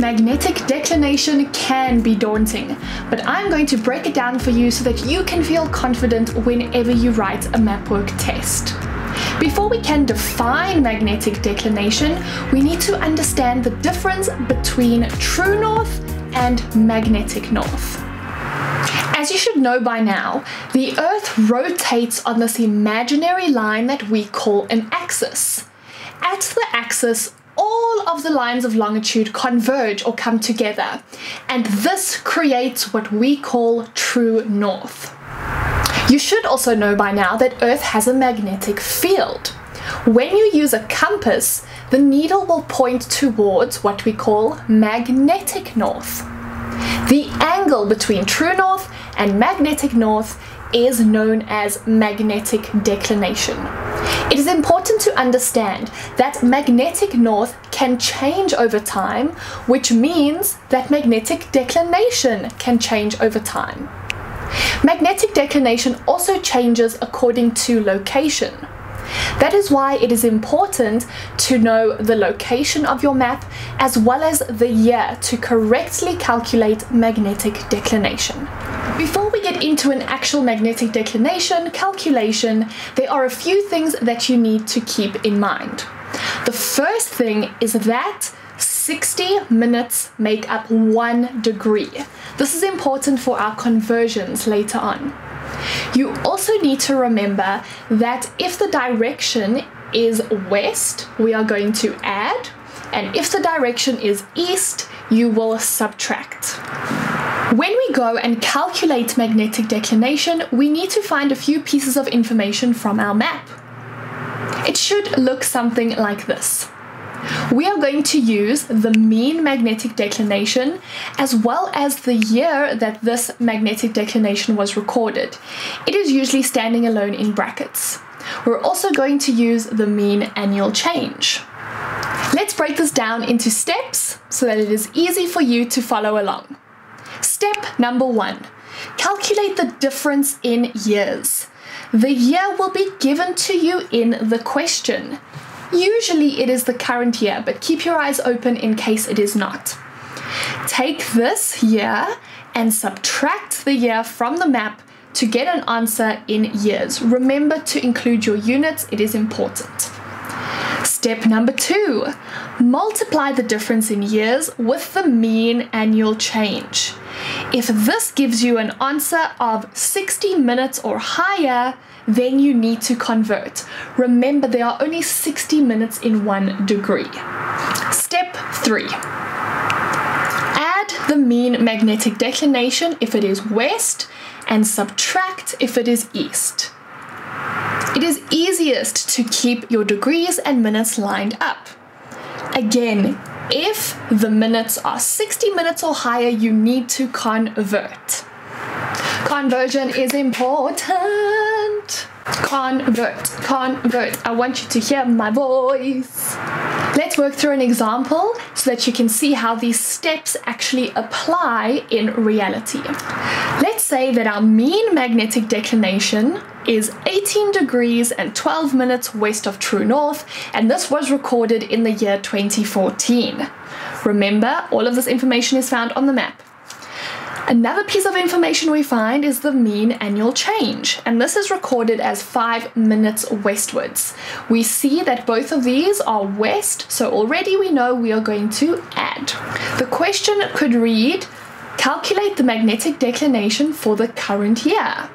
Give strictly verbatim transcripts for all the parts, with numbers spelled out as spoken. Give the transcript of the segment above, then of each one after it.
Magnetic declination can be daunting, but I'm going to break it down for you so that you can feel confident whenever you write a mapwork test. Before we can define magnetic declination, we need to understand the difference between true north and magnetic north. As you should know by now, the Earth rotates on this imaginary line that we call an axis. At the axis, all of the lines of longitude converge or come together, and this creates what we call true north. You should also know by now that Earth has a magnetic field. When you use a compass, the needle will point towards what we call magnetic north. The angle between true north and magnetic north is known as magnetic declination. It is important to understand that magnetic north can change over time, which means that magnetic declination can change over time. Magnetic declination also changes according to location. That is why it is important to know the location of your map as well as the year to correctly calculate magnetic declination. Before we get into an actual magnetic declination calculation, there are a few things that you need to keep in mind. The first thing is that sixty minutes make up one degree. This is important for our conversions later on. You also need to remember that if the direction is west, we are going to add, and if the direction is east, you will subtract. When we go and calculate magnetic declination, we need to find a few pieces of information from our map. It should look something like this. We are going to use the mean magnetic declination as well as the year that this magnetic declination was recorded. It is usually standing alone in brackets. We're also going to use the mean annual change. Let's break this down into steps so that it is easy for you to follow along. Step number one, calculate the difference in years. The year will be given to you in the question. Usually it is the current year, but keep your eyes open in case it is not. Take this year and subtract the year from the map to get an answer in years. Remember to include your units, it is important. Step number two, multiply the difference in years with the mean annual change. If this gives you an answer of sixty minutes or higher, then you need to convert. Remember, there are only sixty minutes in one degree. Step three, add the mean magnetic declination if it is west and subtract if it is east. It is easiest to keep your degrees and minutes lined up. Again, if the minutes are sixty minutes or higher, you need to convert. Conversion is important. Convert, convert. I want you to hear my voice. Let's work through an example so that you can see how these steps actually apply in reality. Let's say that our mean magnetic declination is eighteen degrees and twelve minutes west of true north, and this was recorded in the year twenty fourteen. Remember, all of this information is found on the map. Another piece of information we find is the mean annual change, and this is recorded as five minutes westwards. We see that both of these are west, so already we know we are going to add. The question could read, calculate the magnetic declination for the current year.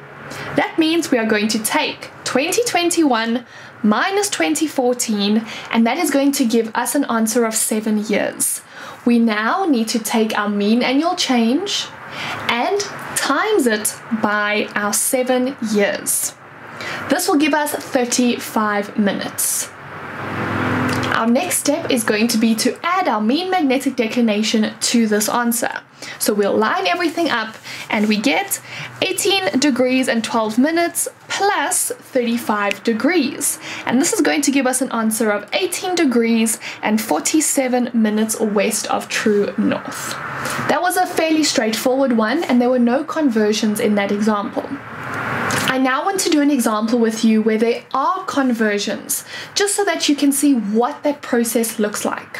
That means we are going to take twenty twenty-one minus twenty fourteen, and that is going to give us an answer of seven years. We now need to take our mean annual change and times it by our seven years. This will give us thirty-five minutes. Our next step is going to be to add our mean magnetic declination to this answer. So we'll line everything up and we get eighteen degrees and twelve minutes plus thirty-five degrees. And this is going to give us an answer of eighteen degrees and forty-seven minutes west of true north. That was a fairly straightforward one, and there were no conversions in that example. I now want to do an example with you where there are conversions, just so that you can see what that process looks like.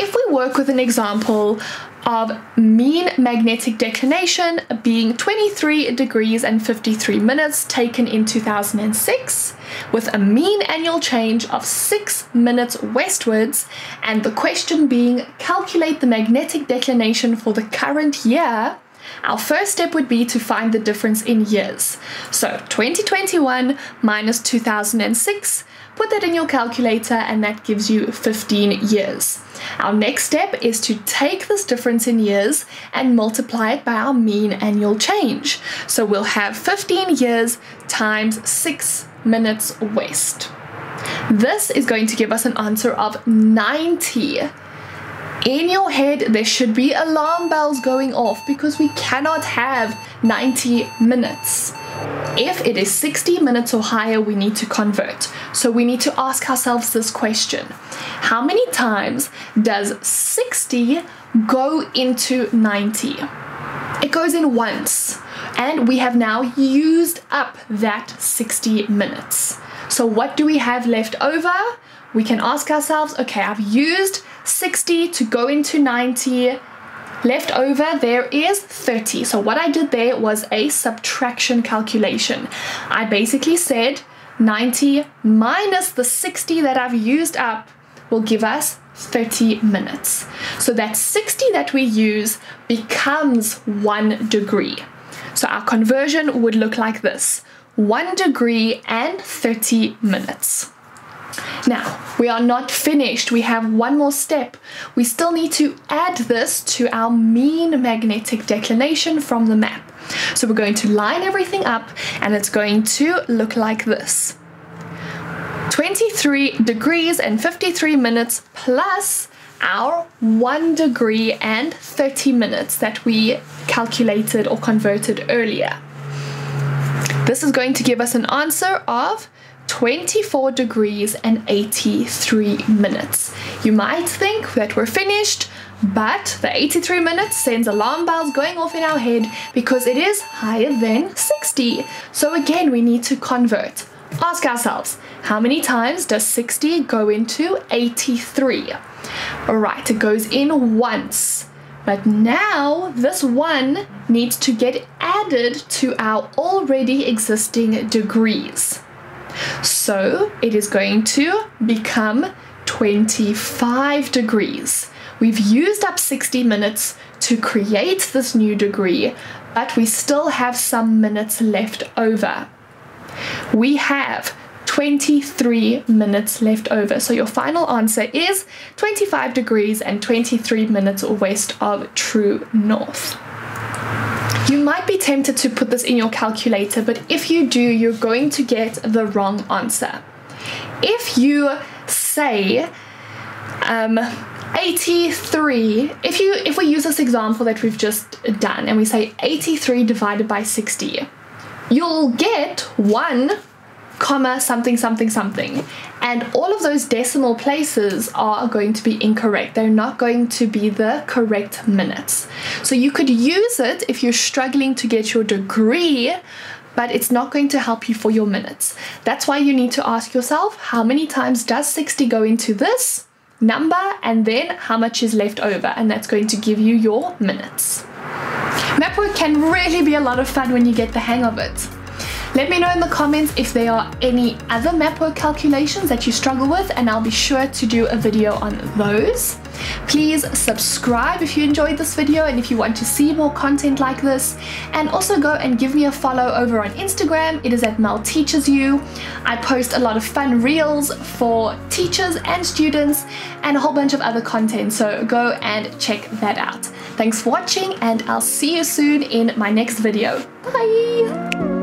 If if we work with an example of mean magnetic declination being twenty-three degrees and fifty-three minutes taken in two thousand six, with a mean annual change of six minutes westwards, and the question being calculate the magnetic declination for the current year, our first step would be to find the difference in years. So twenty twenty-one minus two thousand six, put that in your calculator and that gives you fifteen years. Our next step is to take this difference in years and multiply it by our mean annual change. So we'll have fifteen years times six minutes west. This is going to give us an answer of ninety. In your head, there should be alarm bells going off because we cannot have ninety minutes. If it is sixty minutes or higher, we need to convert. So we need to ask ourselves this question. How many times does sixty go into ninety? It goes in once, and we have now used up that sixty minutes. So what do we have left over? We can ask ourselves, okay, I've used sixty to go into ninety. Left over there is thirty. So what I did there was a subtraction calculation. I basically said ninety minus the sixty that I've used up will give us thirty minutes. So that sixty that we use becomes one degree. So our conversion would look like this: one degree and thirty minutes. Now, we are not finished. We have one more step. We still need to add this to our mean magnetic declination from the map. So we're going to line everything up and it's going to look like this. twenty-three degrees and fifty-three minutes plus our one degree and thirty minutes that we calculated or converted earlier. This is going to give us an answer of twenty-four degrees and eighty-three minutes. You might think that we're finished, but the eighty-three minutes sends alarm bells going off in our head because it is higher than sixty. So again, we need to convert. Ask ourselves, how many times does sixty go into eighty-three? All right, it goes in once. But now this one needs to get added to our already existing degrees. So it is going to become twenty-five degrees. We've used up sixty minutes to create this new degree, but we still have some minutes left over. We have twenty-three minutes left over. So your final answer is twenty-five degrees and twenty-three minutes west of true north. You might be tempted to put this in your calculator, but if you do, you're going to get the wrong answer. If you say um, eighty-three, if you if we use this example that we've just done and we say eighty-three divided by sixty, you'll get one comma something something something, and all of those decimal places are going to be incorrect. They're not going to be the correct minutes. So you could use it if you're struggling to get your degree, but it's not going to help you for your minutes. That's why you need to ask yourself, how many times does sixty go into this number, and then how much is left over, and that's going to give you your minutes. Map work can really be a lot of fun when you get the hang of it. Let me know in the comments if there are any other map work calculations that you struggle with, and I'll be sure to do a video on those. Please subscribe if you enjoyed this video and if you want to see more content like this, and also go and give me a follow over on Instagram. It is at Mel Teaches You. I post a lot of fun reels for teachers and students and a whole bunch of other content, so go and check that out. Thanks for watching, and I'll see you soon in my next video. Bye!